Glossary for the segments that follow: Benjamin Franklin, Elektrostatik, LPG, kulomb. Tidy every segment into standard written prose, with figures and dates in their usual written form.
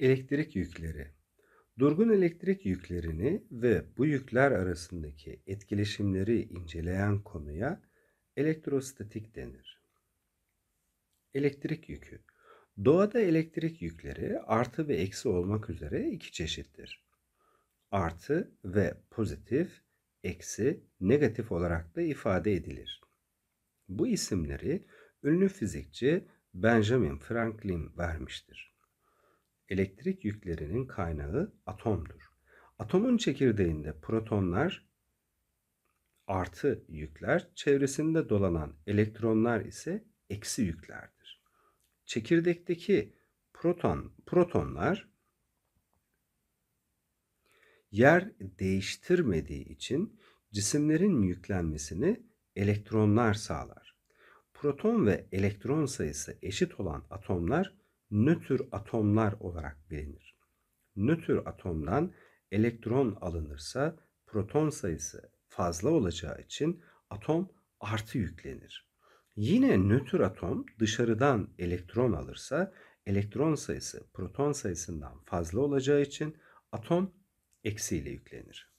Elektrik yükleri. Durgun elektrik yüklerini ve bu yükler arasındaki etkileşimleri inceleyen konuya elektrostatik denir. Elektrik yükü. Doğada elektrik yükleri artı ve eksi olmak üzere iki çeşittir. Artı ve pozitif, eksi, negatif olarak da ifade edilir. Bu isimleri ünlü fizikçi Benjamin Franklin vermiştir. Elektrik yüklerinin kaynağı atomdur. Atomun çekirdeğinde protonlar artı yükler, çevresinde dolanan elektronlar ise eksi yüklerdir. Çekirdekteki protonlar yer değiştirmediği için cisimlerin yüklenmesini elektronlar sağlar. Proton ve elektron sayısı eşit olan atomlar nötr atomlar olarak bilinir. Nötr atomdan elektron alınırsa proton sayısı fazla olacağı için atom artı yüklenir. Yine nötr atom dışarıdan elektron alırsa elektron sayısı proton sayısından fazla olacağı için atom eksiyle yüklenir.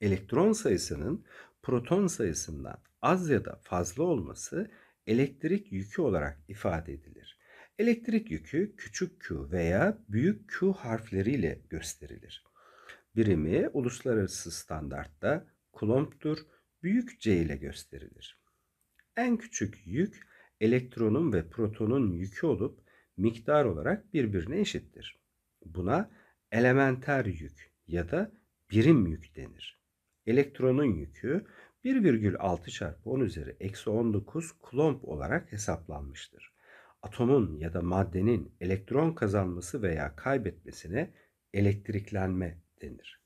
Elektron sayısının proton sayısından az ya da fazla olması elektrik yükü olarak ifade edilir. Elektrik yükü küçük Q veya büyük Q harfleriyle gösterilir. Birimi uluslararası standartta kulomptur, büyük C ile gösterilir. En küçük yük elektronun ve protonun yükü olup miktar olarak birbirine eşittir. Buna elementer yük ya da birim yük denir. Elektronun yükü 1,6 çarpı 10 üzeri eksi 19 kulomb olarak hesaplanmıştır. Atomun ya da maddenin elektron kazanması veya kaybetmesine elektriklenme denir.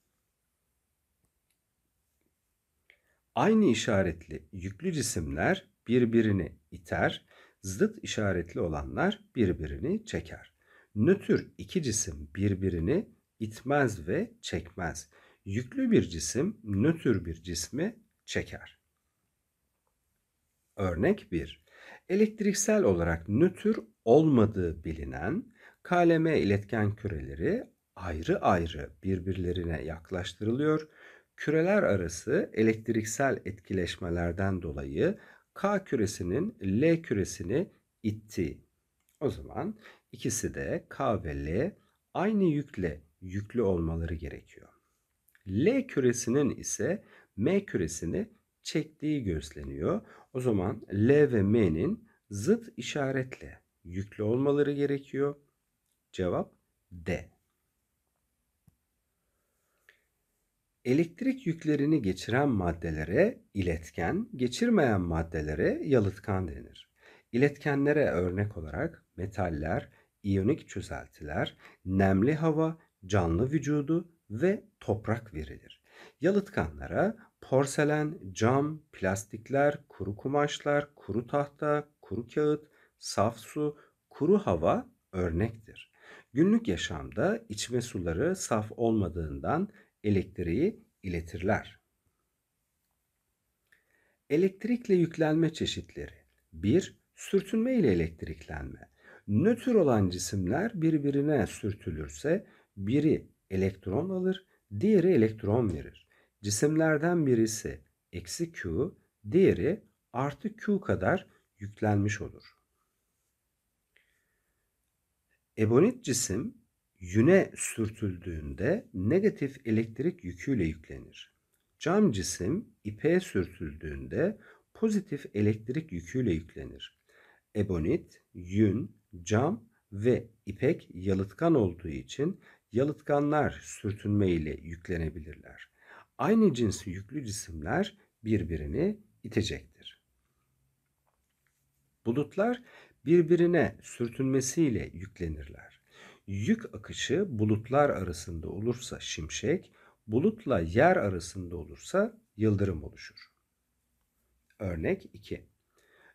Aynı işaretli yüklü cisimler birbirini iter, zıt işaretli olanlar birbirini çeker. Nötr iki cisim birbirini itmez ve çekmez. Yüklü bir cisim nötr bir cismi çeker. Örnek 1. Elektriksel olarak nötr olmadığı bilinen KLM iletken küreleri ayrı ayrı birbirlerine yaklaştırılıyor. Küreler arası elektriksel etkileşmelerden dolayı K küresinin L küresini itti. O zaman ikisi de K ve L aynı yükle yüklü olmaları gerekiyor. L küresinin ise M küresini çektiği gözleniyor. O zaman L ve M'nin zıt işaretle yüklü olmaları gerekiyor. Cevap D. Elektrik yüklerini geçiren maddelere iletken, geçirmeyen maddelere yalıtkan denir. İletkenlere örnek olarak metaller, iyonik çözeltiler, nemli hava, canlı vücudu ve toprak verilir. Yalıtkanlara porselen, cam, plastikler, kuru kumaşlar, kuru tahta, kuru kağıt, saf su, kuru hava örnektir. Günlük yaşamda içme suları saf olmadığından elektriği iletirler. Elektrikle yüklenme çeşitleri. 1. Sürtünme ile elektriklenme. Nötr olan cisimler birbirine sürtülürse biri elektron alır, diğeri elektron verir. Cisimlerden birisi eksi Q, diğeri artı Q kadar yüklenmiş olur. Ebonit cisim yüne sürtüldüğünde negatif elektrik yüküyle yüklenir. Cam cisim ipe sürtüldüğünde pozitif elektrik yüküyle yüklenir. Ebonit, yün, cam ve ipek yalıtkan olduğu için yalıtkanlar sürtünme ile yüklenebilirler. Aynı cins yüklü cisimler birbirini itecektir. Bulutlar birbirine sürtünmesiyle yüklenirler. Yük akışı bulutlar arasında olursa şimşek, bulutla yer arasında olursa yıldırım oluşur. Örnek 2.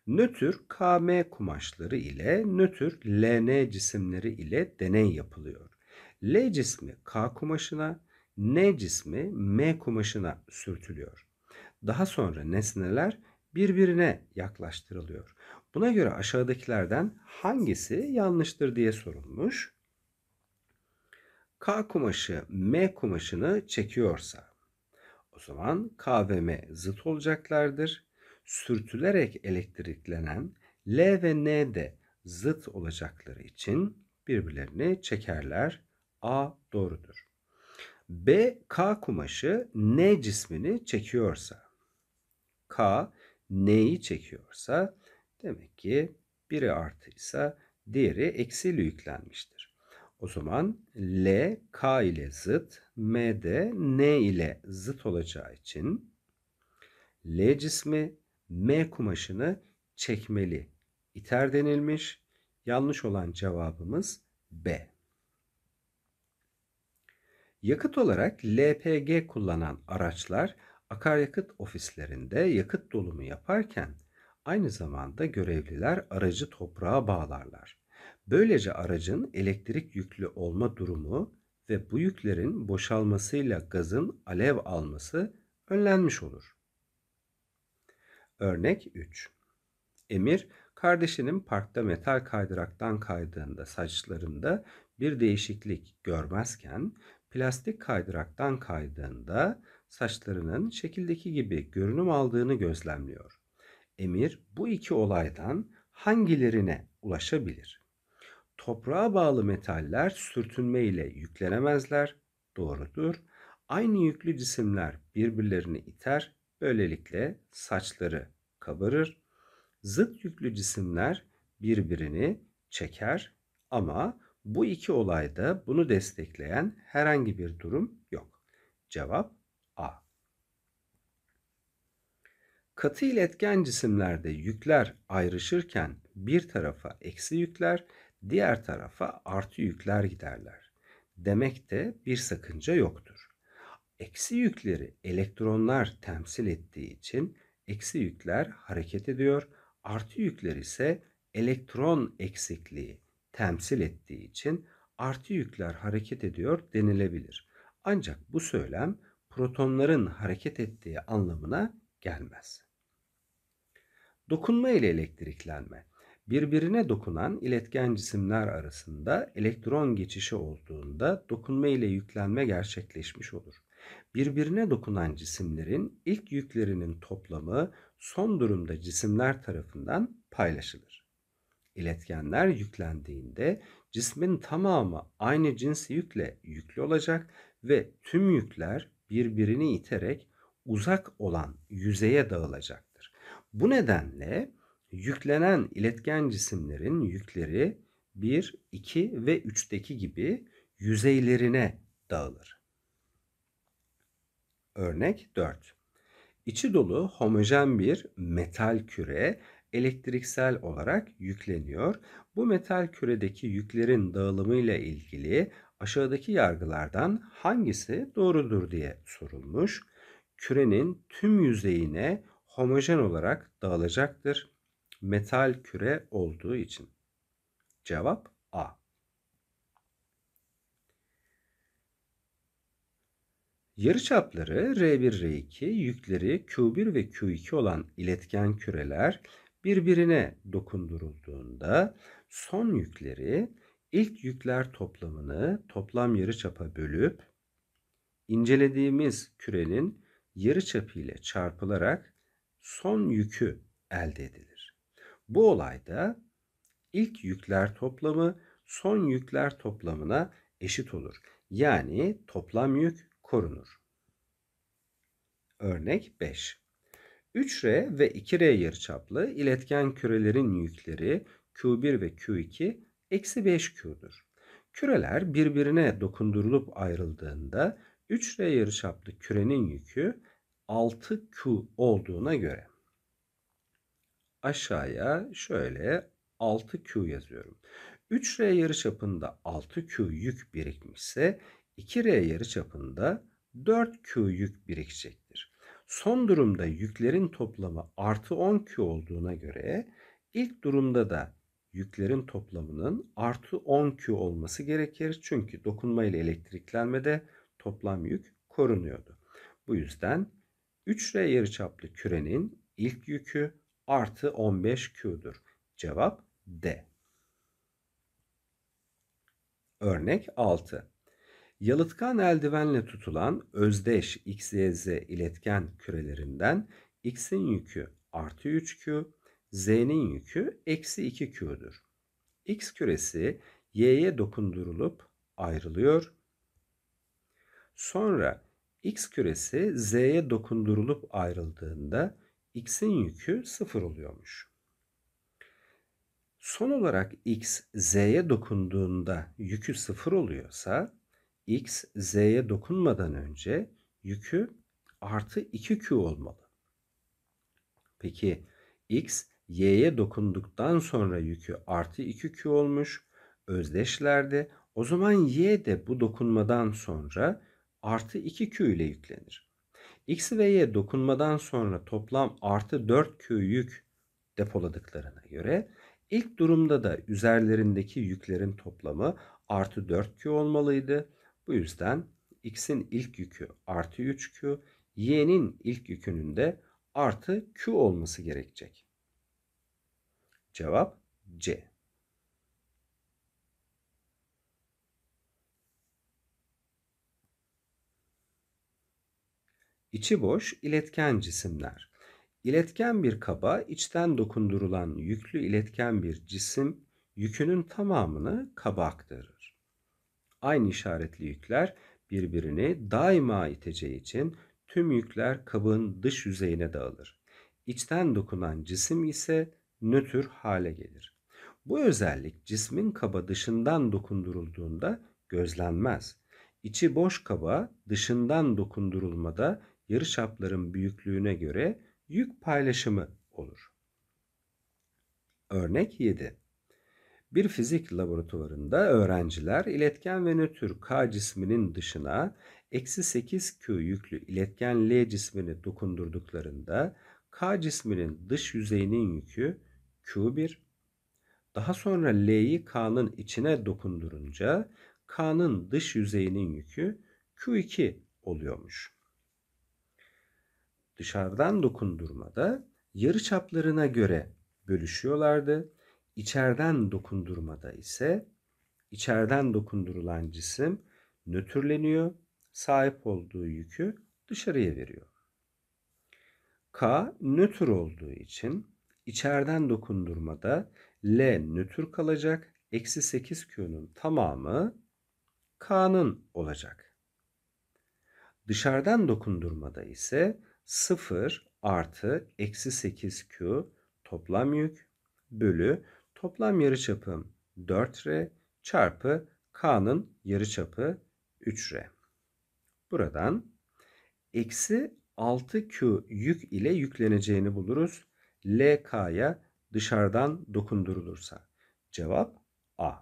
Nötr KM kumaşları ile nötr LN cisimleri ile deney yapılıyor. L cismi K kumaşına, N cismi M kumaşına sürtülüyor. Daha sonra nesneler birbirine yaklaştırılıyor. Buna göre aşağıdakilerden hangisi yanlıştır diye sorulmuş. K kumaşı M kumaşını çekiyorsa o zaman K ve M zıt olacaklardır. Sürtülerek elektriklenen L ve N de zıt olacakları için birbirlerini çekerler. A doğrudur. B K kumaşı N cismini çekiyorsa, K N'yi çekiyorsa demek ki biri artıysa diğeri eksiyle yüklenmiştir. O zaman L K ile zıt, M de N ile zıt olacağı için L cismi M kumaşını çekmeli, iter denilmiş. Yanlış olan cevabımız B. Yakıt olarak LPG kullanan araçlar akaryakıt ofislerinde yakıt dolumu yaparken aynı zamanda görevliler aracı toprağa bağlarlar. Böylece aracın elektrik yüklü olma durumu ve bu yüklerin boşalmasıyla gazın alev alması önlenmiş olur. Örnek 3. Emir, kardeşinin parkta metal kaydıraktan kaydığında saçlarında bir değişiklik görmezken plastik kaydıraktan kaydığında saçlarının şekildeki gibi görünüm aldığını gözlemliyor. Emir bu iki olaydan hangilerine ulaşabilir? Toprağa bağlı metaller sürtünme ile yüklenemezler. Doğrudur. Aynı yüklü cisimler birbirlerini iter. Böylelikle saçları kabarır. Zıt yüklü cisimler birbirini çeker ama bu iki olayda bunu destekleyen herhangi bir durum yok. Cevap A. Katı iletken cisimlerde yükler ayrışırken bir tarafa eksi yükler, diğer tarafa artı yükler giderler. Demekte bir sakınca yoktur. Eksi yükleri elektronlar temsil ettiği için eksi yükler hareket ediyor, artı yükler ise elektron eksikliği temsil ettiği için artı yükler hareket ediyor denilebilir. Ancak bu söylem protonların hareket ettiği anlamına gelmez. Dokunma ile elektriklenme. Birbirine dokunan iletken cisimler arasında elektron geçişi olduğunda dokunma ile yüklenme gerçekleşmiş olur. Birbirine dokunan cisimlerin ilk yüklerinin toplamı son durumda cisimler tarafından paylaşılır. İletkenler yüklendiğinde cismin tamamı aynı cins yükle yüklü olacak ve tüm yükler birbirini iterek uzak olan yüzeye dağılacaktır. Bu nedenle yüklenen iletken cisimlerin yükleri 1, 2 ve 3'teki gibi yüzeylerine dağılır. Örnek 4. İçi dolu homojen bir metal küre elektriksel olarak yükleniyor. Bu metal küredeki yüklerin dağılımıyla ilgili aşağıdaki yargılardan hangisi doğrudur diye sorulmuş. Kürenin tüm yüzeyine homojen olarak dağılacaktır. Metal küre olduğu için. Cevap A. Yarıçapları R1, R2, yükleri Q1 ve Q2 olan iletken küreler birbirine dokundurulduğunda son yükleri ilk yükler toplamını toplam yarıçapa bölüp incelediğimiz kürenin yarıçapı ile çarpılarak son yükü elde edilir. Bu olayda ilk yükler toplamı son yükler toplamına eşit olur. Yani toplam yük korunur. Örnek 5. 3R ve 2R yarıçaplı iletken kürelerin yükleri Q1 ve Q2 eksi 5Q'dur. Küreler birbirine dokundurulup ayrıldığında 3R yarıçaplı kürenin yükü 6Q olduğuna göre aşağıya şöyle 6Q yazıyorum. 3R yarıçapında 6Q yük birikmişse 2R yarıçapında 4Q yük birikecektir. Son durumda yüklerin toplamı artı 10Q olduğuna göre ilk durumda da yüklerin toplamının artı 10Q olması gerekir. Çünkü dokunma ile elektriklenmede toplam yük korunuyordu. Bu yüzden 3R yarıçaplı kürenin ilk yükü artı 15Q'dur. Cevap D. Örnek 6. Yalıtkan eldivenle tutulan özdeş XYZ iletken kürelerinden X'in yükü artı 3Q, Z'nin yükü eksi 2Q'dur. X küresi Y'ye dokundurulup ayrılıyor. Sonra X küresi Z'ye dokundurulup ayrıldığında X'in yükü 0 oluyormuş. Son olarak X, Z'ye dokunduğunda yükü 0 oluyorsa, X, Z'ye dokunmadan önce yükü artı 2Q olmalı. Peki X, Y'ye dokunduktan sonra yükü artı 2Q olmuş. Özdeşlerde o zaman Y de bu dokunmadan sonra artı 2Q ile yüklenir. X ve Y dokunmadan sonra toplam artı 4Q yük depoladıklarına göre ilk durumda da üzerlerindeki yüklerin toplamı artı 4Q olmalıydı. Bu yüzden X'in ilk yükü artı 3Q, Y'nin ilk yükünün de artı Q olması gerekecek. Cevap C. İçi boş iletken cisimler. İletken bir kaba içten dokundurulan yüklü iletken bir cisim yükünün tamamını kaba aktarır. Aynı işaretli yükler birbirini daima iteceği için tüm yükler kabın dış yüzeyine dağılır. İçten dokunan cisim ise nötr hale gelir. Bu özellik cismin kaba dışından dokundurulduğunda gözlenmez. İçi boş kaba dışından dokundurulmada yarıçapların büyüklüğüne göre yük paylaşımı olur. Örnek 7. Bir fizik laboratuvarında öğrenciler iletken ve nötr K cisminin dışına eksi 8Q yüklü iletken L cismini dokundurduklarında K cisminin dış yüzeyinin yükü Q1. Daha sonra L'yi K'nın içine dokundurunca K'nın dış yüzeyinin yükü Q2 oluyormuş. Dışarıdan dokundurmada yarıçaplarına göre bölüşüyorlardı. İçeriden dokundurmada ise içeriden dokundurulan cisim nötrleniyor, sahip olduğu yükü dışarıya veriyor. K nötr olduğu için içeriden dokundurmada L nötr kalacak, eksi 8Q'nun tamamı K'nın olacak. Dışarıdan dokundurmada ise 0 artı eksi 8Q toplam yük bölü toplam yarıçapım 4R çarpı K'nın yarıçapı 3R. Buradan eksi 6Q yük ile yükleneceğini buluruz. LK'ya dışarıdan dokundurulursa. Cevap A.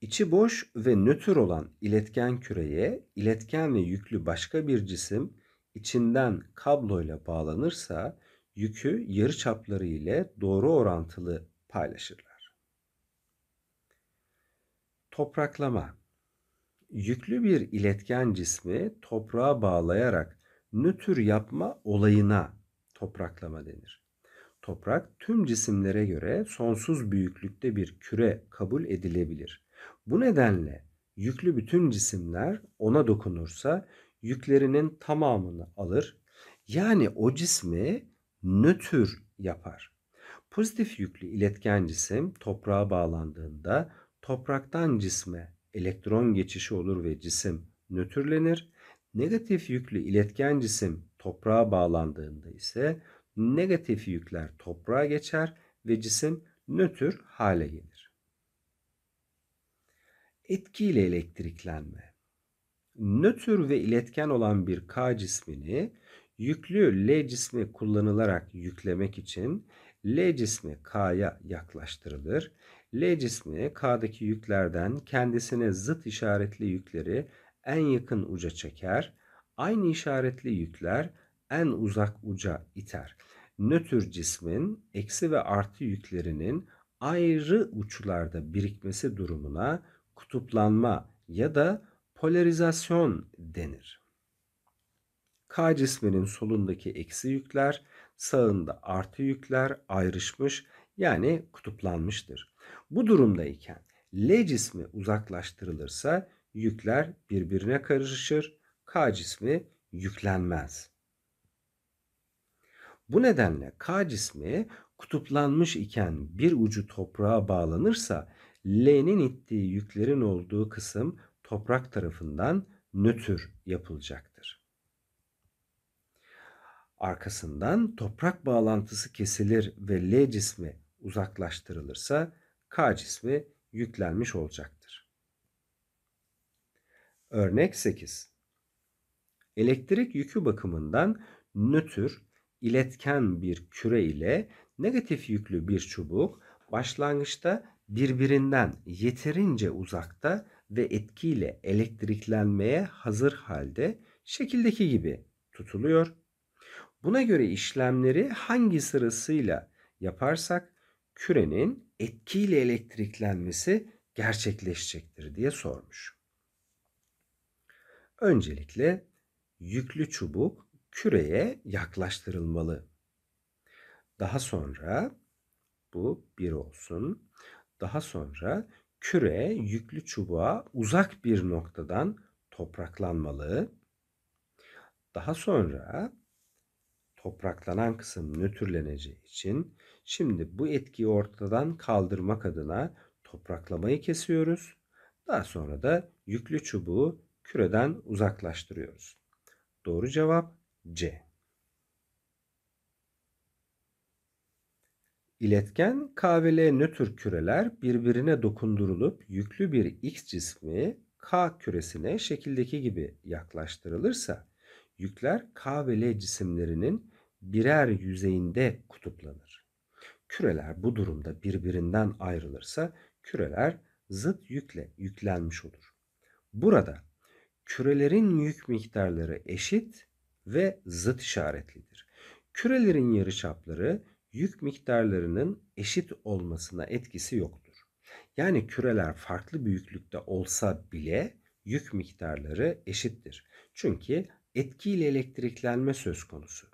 İçi boş ve nötr olan iletken küreye iletken ve yüklü başka bir cisim içinden kabloyla bağlanırsa yükü yarıçapları ile doğru orantılı paylaşırlar. Topraklama. Yüklü bir iletken cismi toprağa bağlayarak nötr yapma olayına topraklama denir. Toprak tüm cisimlere göre sonsuz büyüklükte bir küre kabul edilebilir. Bu nedenle yüklü bütün cisimler ona dokunursa yüklerinin tamamını alır. Yani o cismi nötr yapar. Pozitif yüklü iletken cisim toprağa bağlandığında topraktan cisme elektron geçişi olur ve cisim nötrlenir. Negatif yüklü iletken cisim toprağa bağlandığında ise negatif yükler toprağa geçer ve cisim nötr hale gelir. Etkiyle elektriklenme. Nötr ve iletken olan bir K cismini yüklü L cismi kullanılarak yüklemek için L cismi K'ya yaklaştırılır. L cismi K'daki yüklerden kendisine zıt işaretli yükleri en yakın uca çeker. Aynı işaretli yükler en uzak uca iter. Nötr cismin eksi ve artı yüklerinin ayrı uçlarda birikmesi durumuna kutuplanma ya da polarizasyon denir. K cisminin solundaki eksi yükler, sağında artı yükler ayrışmış yani kutuplanmıştır. Bu durumdayken L cismi uzaklaştırılırsa yükler birbirine karışır, K cismi yüklenmez. Bu nedenle K cismi kutuplanmış iken bir ucu toprağa bağlanırsa L'nin ittiği yüklerin olduğu kısım toprak tarafından nötr yapılacaktır. Arkasından toprak bağlantısı kesilir ve L cismi uzaklaştırılırsa K cismi yüklenmiş olacaktır. Örnek 8. Elektrik yükü bakımından nötr, iletken bir küre ile negatif yüklü bir çubuk başlangıçta birbirinden yeterince uzakta ve etkiyle elektriklenmeye hazır halde şekildeki gibi tutuluyor. Buna göre işlemleri hangi sırasıyla yaparsak kürenin etkiyle elektriklenmesi gerçekleşecektir diye sormuş. Öncelikle yüklü çubuk küreye yaklaştırılmalı. Daha sonra bu 1 olsun. Daha sonra küre yüklü çubuğa uzak bir noktadan topraklanmalı. Daha sonra topraklanan kısım nötrleneceği için şimdi bu etkiyi ortadan kaldırmak adına topraklamayı kesiyoruz. Daha sonra da yüklü çubuğu küreden uzaklaştırıyoruz. Doğru cevap C. İletken K ve L nötr küreler birbirine dokundurulup yüklü bir X cismi K küresine şekildeki gibi yaklaştırılırsa yükler K ve L cisimlerinin birer yüzeyinde kutuplanır. Küreler bu durumda birbirinden ayrılırsa küreler zıt yükle yüklenmiş olur. Burada kürelerin yük miktarları eşit ve zıt işaretlidir. Kürelerin yarıçapları yük miktarlarının eşit olmasına etkisi yoktur. Yani küreler farklı büyüklükte olsa bile yük miktarları eşittir. Çünkü etkiyle elektriklenme söz konusu.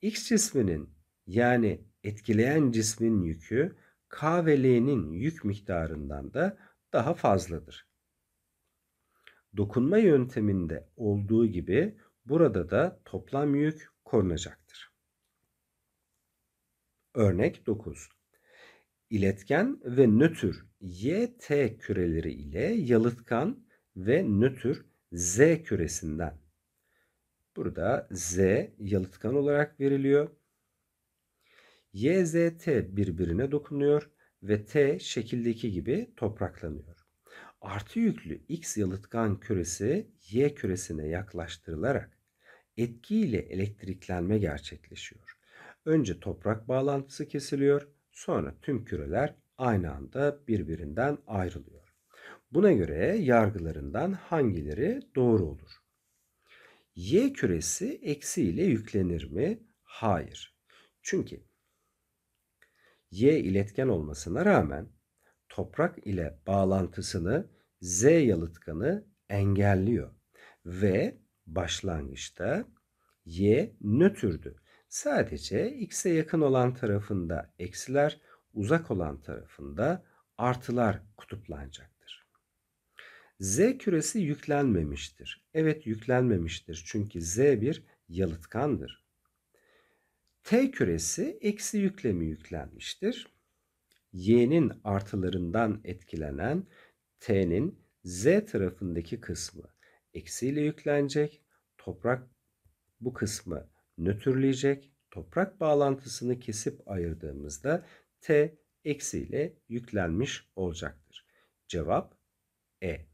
X cisminin yani etkileyen cismin yükü K ve L'nin yük miktarından da daha fazladır. Dokunma yönteminde olduğu gibi burada da toplam yük korunacaktır. Örnek 9. İletken ve nötr Y-T küreleri ile yalıtkan ve nötr Z küresinden. Burada Z yalıtkan olarak veriliyor. Y, Z, T birbirine dokunuyor ve T şekildeki gibi topraklanıyor. Artı yüklü X yalıtkan küresi Y küresine yaklaştırılarak etkiyle elektriklenme gerçekleşiyor. Önce toprak bağlantısı kesiliyor, sonra tüm küreler aynı anda birbirinden ayrılıyor. Buna göre yargılarından hangileri doğru olur? Y küresi eksi ile yüklenir mi? Hayır. Çünkü Y iletken olmasına rağmen toprak ile bağlantısını Z yalıtkanı engelliyor ve başlangıçta Y nötrdü. Sadece X'e yakın olan tarafında eksiler, uzak olan tarafında artılar kutuplanacaktır. Z küresi yüklenmemiştir. Evet, yüklenmemiştir. Çünkü Z bir yalıtkandır. T küresi eksi yükle mi yüklenmiştir? Y'nin artılarından etkilenen T'nin Z tarafındaki kısmı eksiyle yüklenecek. Toprak bu kısmı nötrleyecek. Toprak bağlantısını kesip ayırdığımızda T eksiyle yüklenmiş olacaktır. Cevap E.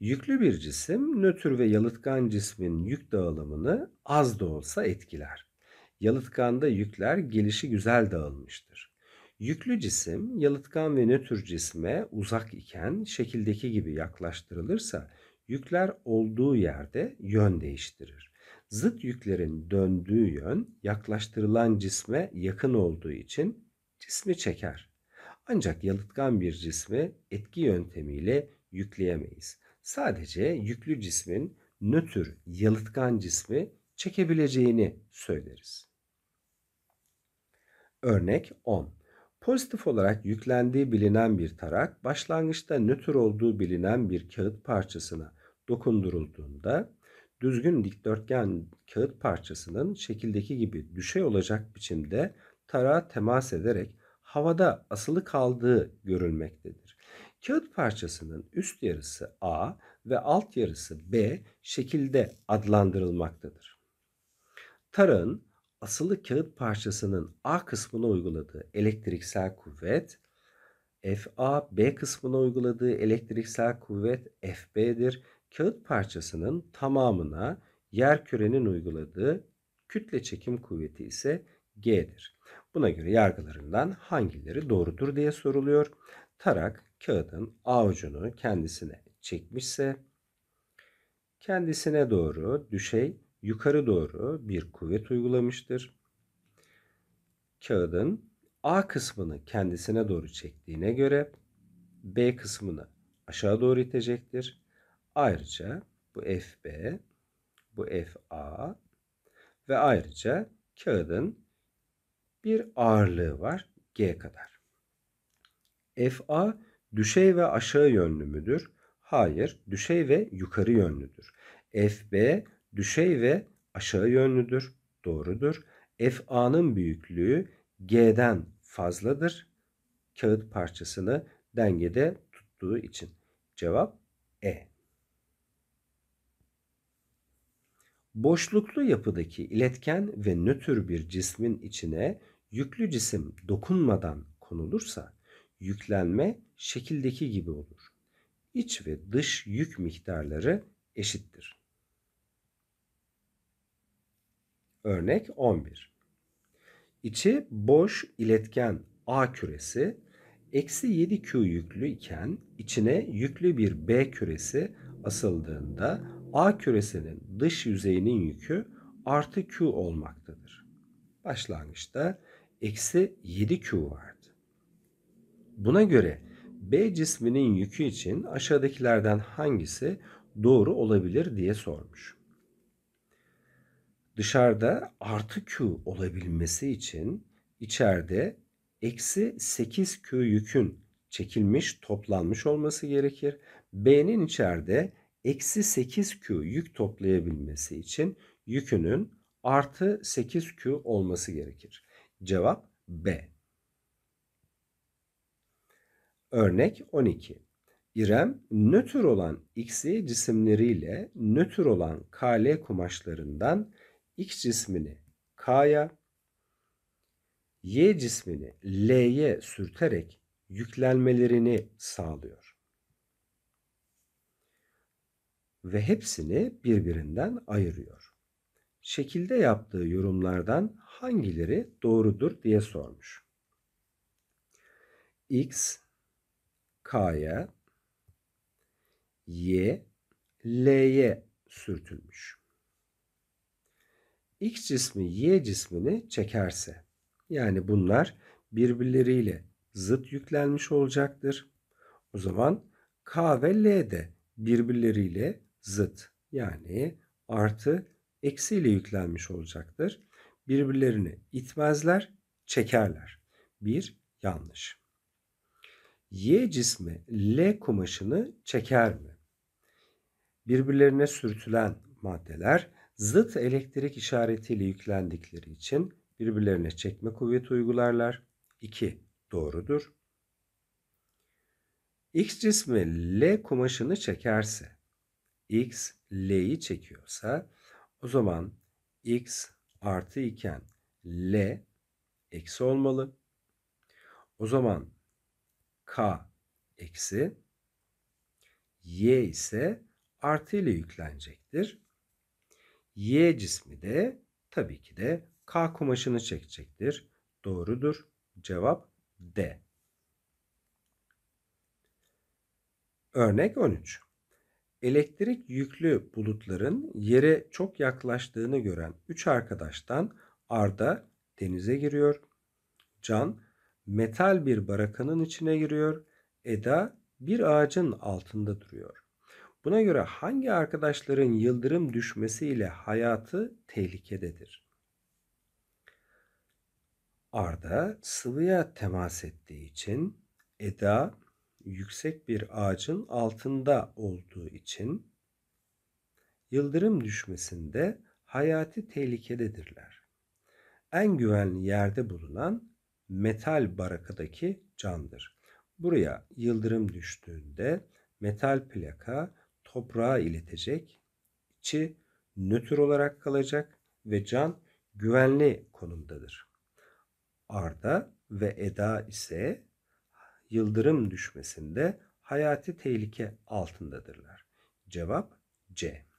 Yüklü bir cisim nötr ve yalıtkan cismin yük dağılımını az da olsa etkiler. Yalıtkanda yükler gelişigüzel dağılmıştır. Yüklü cisim yalıtkan ve nötr cisme uzak iken şekildeki gibi yaklaştırılırsa yükler olduğu yerde yön değiştirir. Zıt yüklerin döndüğü yön yaklaştırılan cisme yakın olduğu için cismi çeker. Ancak yalıtkan bir cismi etki yöntemiyle yükleyemeyiz. Sadece yüklü cismin nötr yalıtkan cismi çekebileceğini söyleriz. Örnek 10. Pozitif olarak yüklendiği bilinen bir tarak, başlangıçta nötr olduğu bilinen bir kağıt parçasına dokundurulduğunda düzgün dikdörtgen kağıt parçasının şekildeki gibi düşey olacak biçimde tarağa temas ederek havada asılı kaldığı görülmektedir. Kağıt parçasının üst yarısı A ve alt yarısı B şekilde adlandırılmaktadır. Tarağın asılı kağıt parçasının A kısmına uyguladığı elektriksel kuvvet FA, B kısmına uyguladığı elektriksel kuvvet FB'dir. Kağıt parçasının tamamına yerkürenin uyguladığı kütle çekim kuvveti ise G'dir. Buna göre yargılarından hangileri doğrudur diye soruluyor. Tarak kağıdın A ucunu kendisine çekmişse kendisine doğru düşey yukarı doğru bir kuvvet uygulamıştır. Kağıdın A kısmını kendisine doğru çektiğine göre B kısmını aşağı doğru itecektir. Ayrıca bu FB, bu FA ve ayrıca kağıdın bir ağırlığı var G kadar. FA düşey ve aşağı yönlü müdür? Hayır, düşey ve yukarı yönlüdür. FB düşey ve aşağı yönlüdür. Doğrudur. FA'nın büyüklüğü G'den fazladır. Kağıt parçasını dengede tuttuğu için. Cevap E. Boşluklu yapıdaki iletken ve nötr bir cismin içine yüklü cisim dokunmadan konulursa yüklenme şekildeki gibi olur. İç ve dış yük miktarları eşittir. Örnek 11. İçi boş iletken A küresi eksi 7Q yüklü iken içine yüklü bir B küresi asıldığında A küresinin dış yüzeyinin yükü artı Q olmaktadır. Başlangıçta eksi 7Q vardı. Buna göre B cisminin yükü için aşağıdakilerden hangisi doğru olabilir diye sormuş. Dışarıda artı Q olabilmesi için içeride eksi 8Q yükün çekilmiş toplanmış olması gerekir. B'nin içeride eksi 8Q yük toplayabilmesi için yükünün artı 8Q olması gerekir. Cevap B. Örnek 12. İrem nötr olan XY cisimleriyle nötr olan KL kumaşlarından X cismini K'ya, Y cismini L'ye sürterek yüklenmelerini sağlıyor. Ve hepsini birbirinden ayırıyor. Şekilde yaptığı yorumlardan hangileri doğrudur diye sormuş. X K'ya, Y L'ye sürtülmüş. X cismi Y cismini çekerse, yani bunlar birbirleriyle zıt yüklenmiş olacaktır. O zaman K ve L de birbirleriyle zıt, yani artı eksiyle yüklenmiş olacaktır. Birbirlerini itmezler, çekerler. Bir yanlış. Y cismi L kumaşını çeker mi? Birbirlerine sürtülen maddeler zıt elektrik işaretiyle yüklendikleri için birbirlerine çekme kuvveti uygularlar. 2 doğrudur. X cismi L kumaşını çekerse, X L'yi çekiyorsa o zaman X artı iken L eksi olmalı. O zaman K eksi, Y ise artı ile yüklenecektir. Y cismi de tabii ki de K kumaşını çekecektir. Doğrudur. Cevap D. Örnek 13. Elektrik yüklü bulutların yere çok yaklaştığını gören 3 arkadaştan Arda denize giriyor. Can metal bir barakanın içine giriyor. Eda bir ağacın altında duruyor. Buna göre hangi arkadaşların yıldırım düşmesiyle hayatı tehlikededir? Arda sıvıya temas ettiği için, Eda yüksek bir ağacın altında olduğu için yıldırım düşmesinde hayati tehlikededirler. En güvenli yerde bulunan metal barakadaki candır. Buraya yıldırım düştüğünde metal plaka toprağa iletecek, içi nötr olarak kalacak ve can güvenli konumdadır. Arda ve Eda ise yıldırım düşmesinde hayati tehlike altındadırlar. Cevap C.